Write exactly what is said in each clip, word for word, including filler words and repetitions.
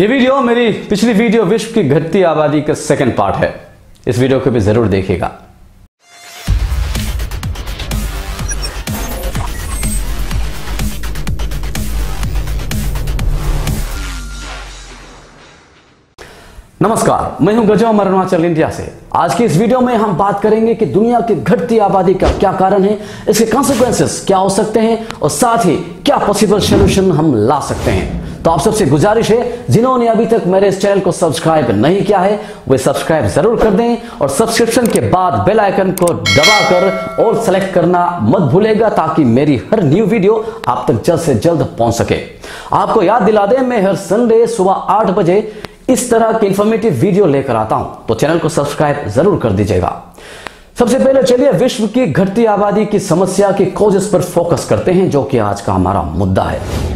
ये वीडियो मेरी पिछली वीडियो विश्व की घटती आबादी का सेकंड पार्ट है। इस वीडियो को भी जरूर देखिएगा। नमस्कार, मैं हूं गजो अमर अरुणाचल इंडिया से। आज की इस वीडियो में हम बात करेंगे कि दुनिया की घटती आबादी का क्या कारण है, इसके कॉन्सिक्वेंसेस क्या हो सकते हैं और साथ ही क्या पॉसिबल सोल्यूशन हम ला सकते हैं। तो आप सबसे गुजारिश है, जिन्होंने अभी तक मेरे इस चैनल को सब्सक्राइब नहीं किया है वे सब्सक्राइब जरूर कर दें और सब्सक्रिप्शन के बाद बेल आइकन को दबाकर और सेलेक्ट करना मत भूलेगा ताकि मेरी हर न्यू वीडियो आप तक जल्द से जल्द पहुंच सके। आपको याद दिला दें, मैं हर संडे सुबह आठ बजे इस तरह के इंफॉर्मेटिव वीडियो लेकर आता हूं, तो चैनल को सब्सक्राइब जरूर कर दीजिएगा। सबसे पहले चलिए विश्व की घटती आबादी की समस्या के कॉजेस पर फोकस करते हैं, जो कि आज का हमारा मुद्दा है।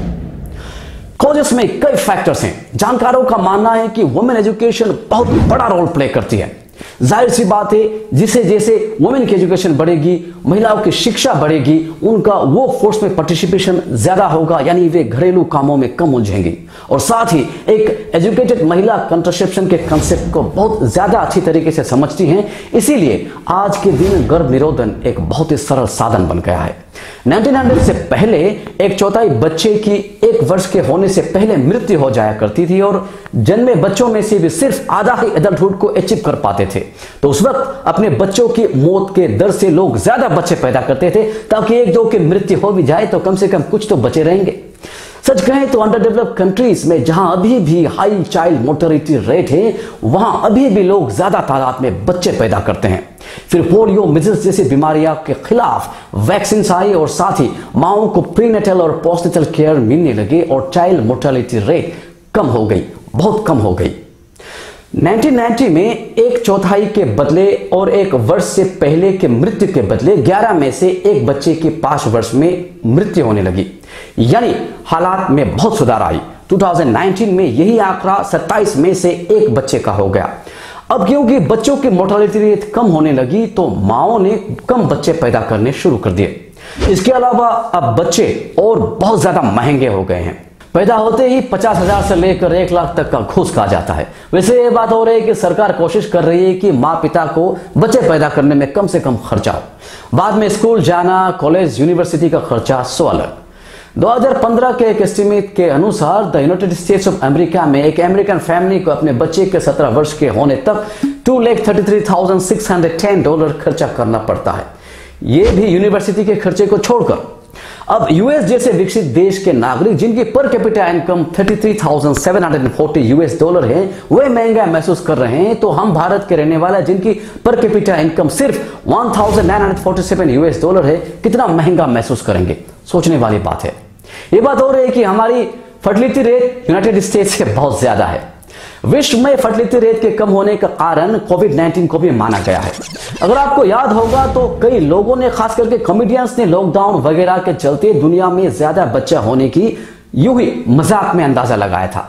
कॉजेस में कई फैक्टर्स हैं। जानकारों का मानना है कि वुमेन एजुकेशन बहुत बड़ा रोल प्ले करती है। जाहिर सी बात है, जिसे जैसे वुमेन की एजुकेशन बढ़ेगी, महिलाओं की शिक्षा बढ़ेगी, उनका वो फोर्स में पार्टिसिपेशन ज्यादा होगा, यानी वे घरेलू कामों में कम उलझेंगी। और साथ ही एक एजुकेटेड महिला कंट्रासेप्शन के कंसेप्ट को बहुत ज्यादा अच्छी तरीके से समझती हैं। इसीलिए आज के दिन गर्भ निरोधन एक बहुत ही सरल साधन बन गया है। उन्नीस सौ से पहले एक चौथाई बच्चे की एक वर्ष के होने से पहले मृत्यु हो जाया करती थी और जन्मे बच्चों में से भी सिर्फ आधा ही एडल्टहुड को अचीव कर पाते थे। तो उस वक्त अपने बच्चों की मौत के दर से लोग ज्यादा बच्चे पैदा करते थे ताकि एक दो की मृत्यु हो भी जाए तो कम से कम कुछ तो बचे रहेंगे। सच कहें तो अंडर डेवलप कंट्रीज में जहां अभी भी हाई चाइल्ड मोर्टेलिटी रेट है, वहां अभी भी लोग ज्यादा तादाद में बच्चे पैदा करते हैं। फिर पोलियो, मिजल्स जैसी बीमारियों के खिलाफ वैक्सीन आई और साथ ही माओं को प्रीनेटल और पोस्टनेटल केयर मिलने लगे और चाइल्ड मोर्टेलिटी रेट कम हो गई, बहुत कम हो गई। उन्नीस सौ नब्बे में एक चौथाई के बदले और एक वर्ष से पहले के मृत्यु के बदले ग्यारह में से एक बच्चे की पांच वर्ष में मृत्यु होने लगी, यानी हालात में बहुत सुधार आई। दो हज़ार उन्नीस में यही आंकड़ा सत्ताईस में से एक बच्चे का हो गया। अब क्योंकि बच्चों की मोर्टेलिटी रेट कम होने लगी तो माओं ने कम बच्चे पैदा करने शुरू कर दिए। इसके अलावा अब बच्चे और बहुत ज्यादा महंगे हो गए हैं। पैदा होते ही पचास हजार से लेकर एक लाख तक का घूस कहा जाता है। वैसे ये बात हो रही है कि सरकार कोशिश कर रही है कि माँ पिता को बच्चे पैदा करने में कम से कम खर्चा हो, बाद में स्कूल जाना, कॉलेज, यूनिवर्सिटी का खर्चा सो अलग। दो हज़ार पंद्रह के एक एस्टीमेट के अनुसार the United States of America में एक अमेरिकन फैमिली को अपने बच्चे के सत्रह वर्ष के होने तक two lakh thirty three thousand six hundred ten dollar खर्चा करना पड़ता है, ये भी यूनिवर्सिटी के खर्चे को छोड़कर। अब यूएस जैसे विकसित देश के नागरिक जिनकी पर कैपिटा इनकम तैंतीस हज़ार सात सौ चालीस यूएस डॉलर है, वे महंगा महसूस कर रहे हैं। तो हम भारत के रहने वाले जिनकी पर कैपिटा इनकम सिर्फ उन्नीस सौ सैंतालीस यूएस डॉलर है, कितना महंगा महसूस करेंगे, सोचने वाली बात है। ये बात हो रही है कि हमारी फर्टिलिटी रेट यूनाइटेड स्टेट्स से बहुत ज्यादा है। विश्व में फर्टिलिटी रेट के कम होने का कारण कोविड नाइनटीन को भी माना गया है। अगर आपको याद होगा तो कई लोगों ने, खास करके कॉमेडियंस ने, लॉकडाउन वगैरह के चलते दुनिया में ज्यादा बच्चा होने की यूं ही मजाक में अंदाजा लगाया था,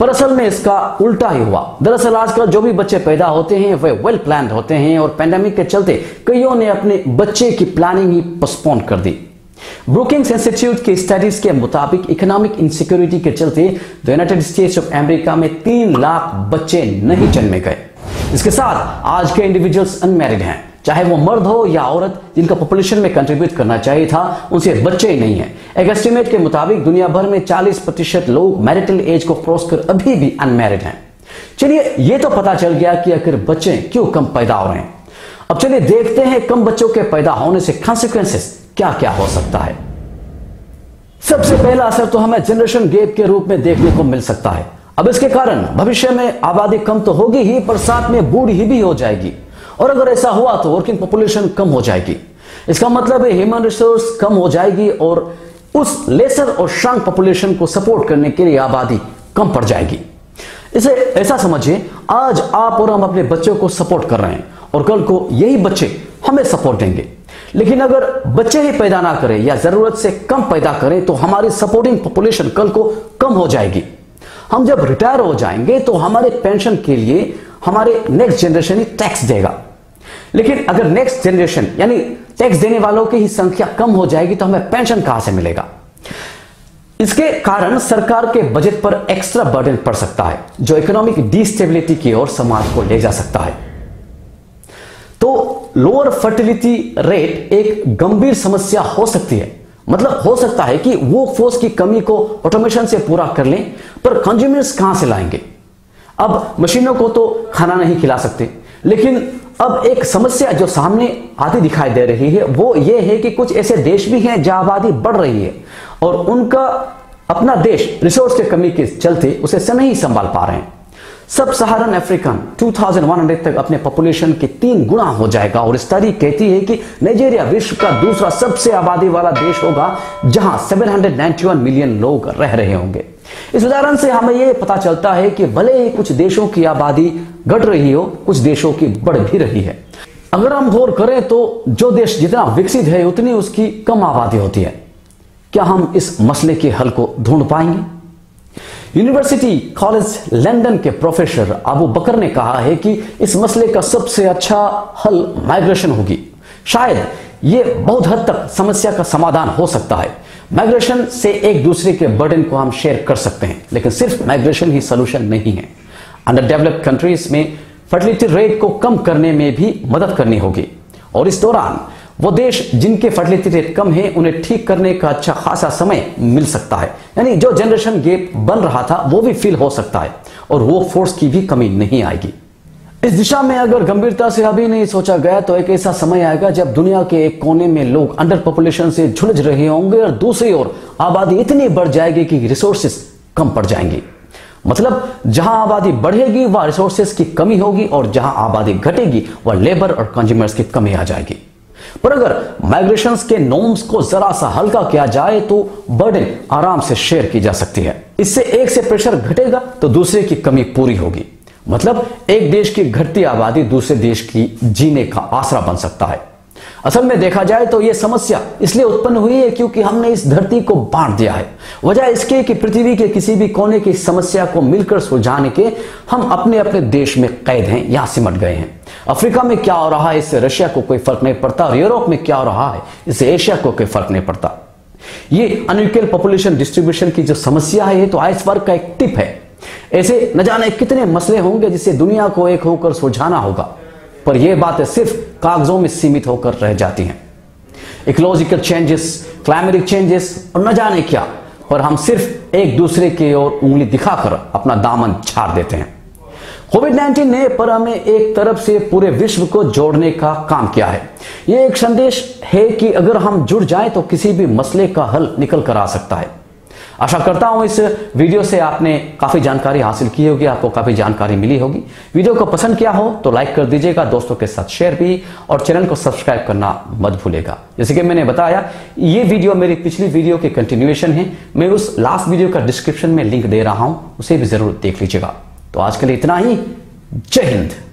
पर असल में इसका उल्टा ही हुआ। दरअसल आजकल जो भी बच्चे पैदा होते हैं वे वेल प्लान्ड होते हैं और पैंडेमिक के चलते कईयों ने अपने बच्चे की प्लानिंग ही पोस्टपोन कर दी। ब्रुकिंग्स इंस्टीट्यूट के स्टडीज के मुताबिक इकोनॉमिक इनसिक्योरिटी के चलते यूनाइटेड स्टेट्स ऑफ अमेरिका में तीन लाख बच्चे नहीं जन्मे गए। इसके साथ आज के इंडिविजुअल्स अनमैरिड हैं, चाहे वो मर्द हो या औरत, जिनका पॉपुलेशन में कंट्रीब्यूट करना चाहिए था, उनसे बच्चे ही नहीं है। एक एस्टिमेट के मुताबिक दुनिया भर में चालीस प्रतिशत लोग मैरिटल एज को क्रॉस कर अभी भी अनमैरिड हैं। चलिए, ये तो पता चल गया कि आखिर बच्चे क्यों कम पैदा हो रहे हैं। अब चलिए देखते हैं कम बच्चों के पैदा होने से कॉन्सिक्वेंसेस क्या क्या हो सकता है। सबसे पहला असर तो हमें जनरेशन गैप के रूप में देखने को मिल सकता है। अब इसके कारण भविष्य में आबादी कम तो होगी ही, पर साथ में बूढ़ी ही भी हो जाएगी और अगर ऐसा हुआ तो वर्किंग पॉपुलेशन कम हो जाएगी। इसका मतलब है ह्यूमन रिसोर्स कम हो जाएगी और उस लेसर और श्रंक पॉपुलेशन को सपोर्ट करने के लिए आबादी कम पड़ जाएगी। इसे ऐसा समझिए, आज आप और हम अपने बच्चों को सपोर्ट कर रहे हैं और कल को यही बच्चे हमें सपोर्ट देंगे, लेकिन अगर बच्चे ही पैदा ना करें या जरूरत से कम पैदा करें तो हमारी सपोर्टिंग पॉपुलेशन कल को कम हो जाएगी। हम जब रिटायर हो जाएंगे तो हमारे पेंशन के लिए हमारे नेक्स्ट जनरेशन ही टैक्स देगा, लेकिन अगर नेक्स्ट जनरेशन यानी टैक्स देने वालों की ही संख्या कम हो जाएगी तो हमें पेंशन कहां से मिलेगा। इसके कारण सरकार के बजट पर एक्स्ट्रा बर्डन पड़ सकता है जो इकोनॉमिक डिस्टेबिलिटी की ओर समाज को ले जा सकता है। तो लोअर फर्टिलिटी रेट एक गंभीर समस्या हो सकती है। मतलब हो सकता है कि वो फोर्स की कमी को ऑटोमेशन से पूरा कर लें, पर कंज्यूमर्स कहां से लाएंगे? अब मशीनों को तो खाना नहीं खिला सकते, लेकिन अब एक समस्या जो सामने आती दिखाई दे रही है वो ये है कि कुछ ऐसे देश भी हैं जहां आबादी बढ़ रही है और उनका अपना देश रिसोर्स के कमी के चलते उसे से नहीं संभाल पा रहे हैं। सब सहारन अफ्रीकन इक्कीस सौ तक अपने पॉपुलेशन के तीन गुना हो जाएगा और स्टडी कहती है कि नाइजीरिया विश्व का दूसरा सबसे आबादी वाला देश होगा जहां सात सौ इक्यानवे मिलियन लोग रह रहे होंगे। इस उदाहरण से हमें यह पता चलता है कि भले ही कुछ देशों की आबादी घट रही हो, कुछ देशों की बढ़ भी रही है। अगर हम गौर करें तो जो देश जितना विकसित है उतनी उसकी कम आबादी होती है। क्या हम इस मसले के हल को ढूंढ पाएंगे? यूनिवर्सिटी कॉलेज लंदन के प्रोफेसर अबू बकर ने कहा है कि इस मसले का सबसे अच्छा हल माइग्रेशन होगी। शायद यह बहुत हद तक समस्या का समाधान हो सकता है। माइग्रेशन से एक दूसरे के बर्डन को हम शेयर कर सकते हैं, लेकिन सिर्फ माइग्रेशन ही सोल्यूशन नहीं है। अंडर डेवलप्ड कंट्रीज में फर्टिलिटी रेट को कम करने में भी मदद करनी होगी और इस दौरान वो देश जिनके फर्टिलिटी रेट कम है उन्हें ठीक करने का अच्छा खासा समय मिल सकता है। यानी जो जनरेशन गैप बन रहा था वो भी फिल हो सकता है और वो फोर्स की भी कमी नहीं आएगी। इस दिशा में अगर गंभीरता से अभी नहीं सोचा गया तो एक ऐसा समय आएगा जब दुनिया के एक कोने में लोग अंडर पॉपुलेशन से झुलझ रहे होंगे और दूसरी ओर आबादी इतनी बढ़ जाएगी कि रिसोर्सेस कम पड़ जाएंगी। मतलब जहां आबादी बढ़ेगी वह रिसोर्सेस की कमी होगी और जहां आबादी घटेगी वह लेबर और कंज्यूमर्स की कमी आ जाएगी। पर अगर माइग्रेशंस के नॉर्म्स को जरा सा हल्का किया जाए तो बर्डन आराम से शेयर की जा सकती है। इससे एक से प्रेशर घटेगा तो दूसरे की कमी पूरी होगी। मतलब एक देश की घटती आबादी दूसरे देश की जीने का आसरा बन सकता है। असल में देखा जाए तो यह समस्या इसलिए उत्पन्न हुई है क्योंकि हमने इस धरती को बांट दिया है। वजह इसके कि पृथ्वी के किसी भी कोने की समस्या को मिलकर सुलझाने के हम अपने अपने देश में कैद हैं, यहां सिमट गए हैं। अफ्रीका में क्या हो रहा है इससे रशिया को कोई फर्क नहीं पड़ता और यूरोप में क्या हो रहा है इससे एशिया को कोई फर्क नहीं पड़ता। ये अनइक्वल पॉपुलेशन डिस्ट्रीब्यूशन की जो समस्या है ये तो आइसबर्ग का एक टिप है। ऐसे न जाने कितने मसले होंगे जिसे दुनिया को एक होकर सुलझाना होगा, पर यह बातें सिर्फ कागजों में सीमित होकर रह जाती हैं। इकोलॉजिकल चेंजेस, क्लाइमेटिक चेंजेस और न जाने क्या, पर हम सिर्फ एक दूसरे की ओर उंगली दिखाकर अपना दामन झाड़ देते हैं। कोविड नाइन्टीन ने पर हमें एक तरफ से पूरे विश्व को जोड़ने का काम किया है। यह एक संदेश है कि अगर हम जुड़ जाएं तो किसी भी मसले का हल निकल कर आ सकता है। आशा करता हूं इस वीडियो से आपने काफी जानकारी हासिल की होगी, आपको काफी जानकारी मिली होगी। वीडियो को पसंद किया हो तो लाइक कर दीजिएगा, दोस्तों के साथ शेयर भी, और चैनल को सब्सक्राइब करना मत भूलेगा। जैसे कि मैंने बताया ये वीडियो मेरी पिछली वीडियो की कंटिन्यूएशन है। मैं उस लास्ट वीडियो का डिस्क्रिप्शन में लिंक दे रहा हूं, उसे भी जरूर देख लीजिएगा। तो आज के लिए इतना ही। जय हिंद।